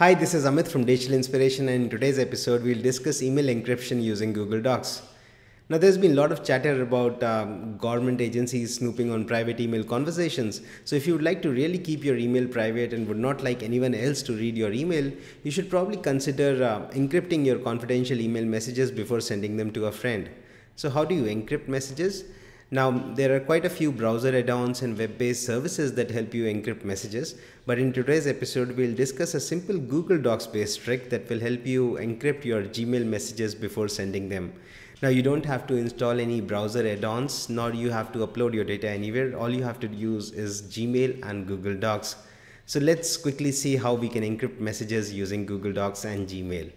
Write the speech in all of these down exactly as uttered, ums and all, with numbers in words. Hi, this is Amit from Digital Inspiration, and in today's episode we'll discuss email encryption using Google Docs. Now there's been a lot of chatter about um, government agencies snooping on private email conversations. So if you would like to really keep your email private and would not like anyone else to read your email, you should probably consider uh, encrypting your confidential email messages before sending them to a friend. So how do you encrypt messages? Now, there are quite a few browser add-ons and web-based services that help you encrypt messages, but in today's episode, we'll discuss a simple Google Docs-based trick that will help you encrypt your Gmail messages before sending them. Now, you don't have to install any browser add-ons, nor you have to upload your data anywhere. All you have to use is Gmail and Google Docs. So let's quickly see how we can encrypt messages using Google Docs and Gmail.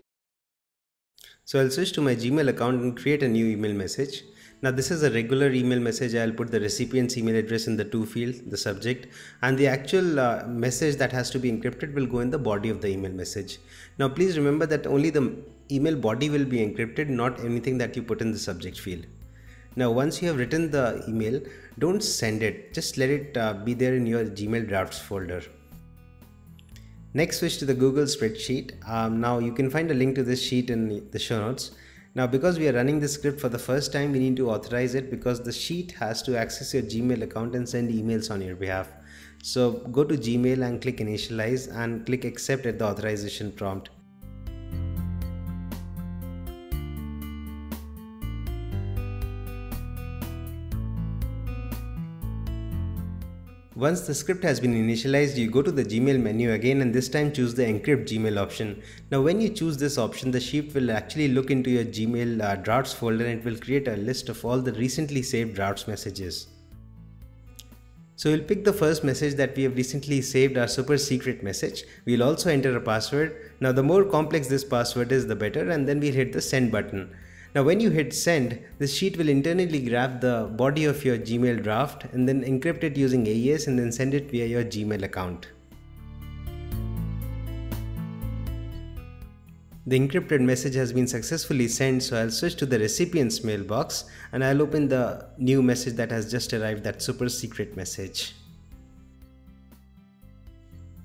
So I'll switch to my Gmail account and create a new email message. Now this is a regular email message. I'll put the recipient's email address in the to field, the subject, and the actual uh, message that has to be encrypted will go in the body of the email message. Now please remember that only the email body will be encrypted, not anything that you put in the subject field. Now once you have written the email, don't send it, just let it uh, be there in your Gmail drafts folder. Next, switch to the Google spreadsheet. Um, now you can find a link to this sheet in the show notes. Now because we are running this script for the first time, we need to authorize it because the sheet has to access your Gmail account and send emails on your behalf. So go to Gmail and click initialize and click accept at the authorization prompt. Once the script has been initialized, you go to the Gmail menu again and this time choose the Encrypt Gmail option. Now when you choose this option, the sheet will actually look into your Gmail uh, drafts folder and it will create a list of all the recently saved drafts messages. So we'll pick the first message that we have recently saved, our super secret message. We'll also enter a password. Now the more complex this password is, the better, and then we'll hit the send button. Now when you hit send, this sheet will internally grab the body of your Gmail draft and then encrypt it using A E S and then send it via your Gmail account. The encrypted message has been successfully sent, so I'll switch to the recipient's mailbox and I'll open the new message that has just arrived, that super secret message.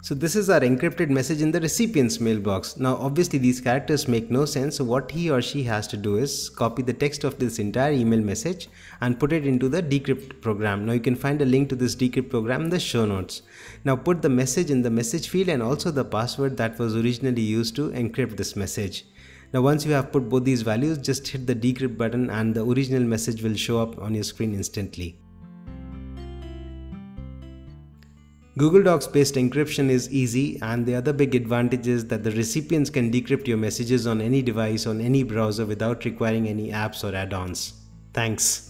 So this is our encrypted message in the recipient's mailbox. Now obviously these characters make no sense, so what he or she has to do is copy the text of this entire email message and put it into the decrypt program. Now you can find a link to this decrypt program in the show notes. Now put the message in the message field and also the password that was originally used to encrypt this message. Now once you have put both these values, just hit the decrypt button and the original message will show up on your screen instantly. Google Docs based encryption is easy, and the other big advantage is that the recipients can decrypt your messages on any device, on any browser, without requiring any apps or add-ons. Thanks.